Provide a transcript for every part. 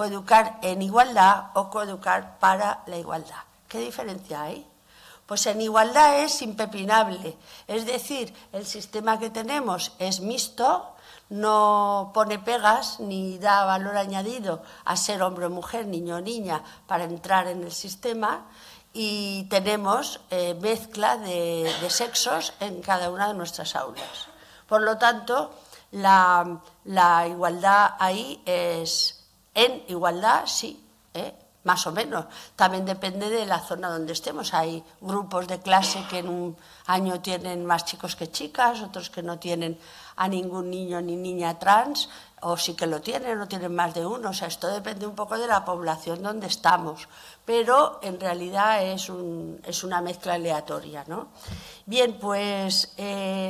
coeducar en igualdad o coeducar para la igualdad. ¿Qué diferencia hay? Pues en igualdad es impepinable, es decir, el sistema que tenemos es mixto, no pone pegas ni da valor añadido a ser hombre o mujer, niño o niña, para entrar en el sistema, y tenemos mezcla de sexos en cada una de nuestras aulas. Por lo tanto, la igualdad ahí es en igualdad, sí, más o menos. También depende de la zona donde estemos. Hay grupos de clase que en un año tienen más chicos que chicas, otros que no tienen a ningún niño ni niña trans, o sí que lo tienen, no tienen más de uno. O sea, esto depende un poco de la población donde estamos, pero en realidad es una mezcla aleatoria, ¿no? Bien, pues,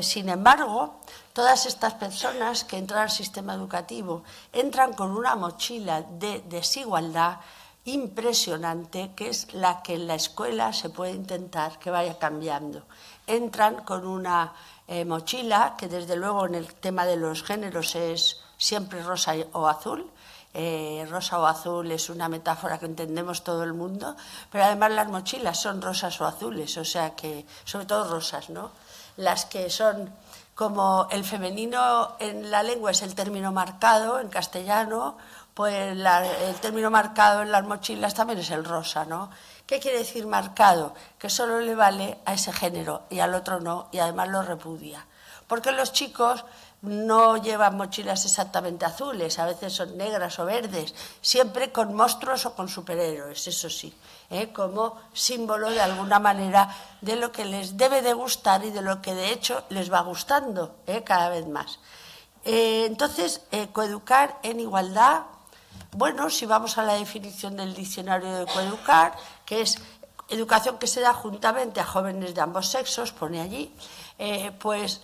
sin embargo, todas estas personas que entran al sistema educativo entran con una mochila de desigualdad impresionante, que es la que en la escuela se puede intentar que vaya cambiando. Entran con una mochila que, desde luego, en el tema de los géneros es siempre rosa o azul. Rosa o azul es una metáfora que entendemos todo el mundo, pero además las mochilas son rosas o azules, o sea que, sobre todo rosas, ¿no? Las que son como el femenino en la lengua es el término marcado en castellano, pues el término marcado en las mochilas también es el rosa, ¿no? ¿Qué quiere decir marcado? Que solo le vale a ese género y al otro no, y además lo repudia. Porque los chicos no llevan mochilas exactamente azules, a veces son negras o verdes, siempre con monstruos o con superhéroes, eso sí, como símbolo de alguna manera de lo que les debe de gustar y de lo que de hecho les va gustando cada vez más. Entonces, coeducar en igualdad. Bueno, si vamos a la definición del diccionario de coeducar, que es educación que se da juntamente a jóvenes de ambos sexos, pone allí, pues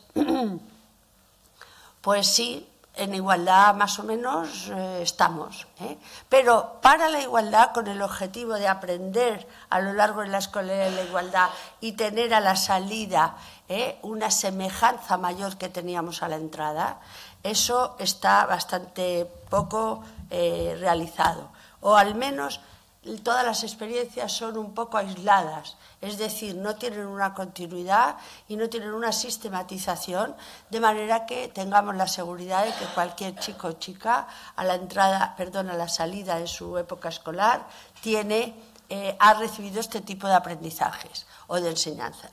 sí, en igualdad más o menos estamos, pero para la igualdad, con el objetivo de aprender a lo largo de la escolaridad de la igualdad y tener a la salida una semejanza mayor que teníamos a la entrada, eso está bastante poco realizado, o al menos todas las experiencias son un poco aisladas, es decir, no tienen una continuidad y no tienen una sistematización, de manera que tengamos la seguridad de que cualquier chico o chica a la salida de su época escolar ha recibido este tipo de aprendizajes o de enseñanzas.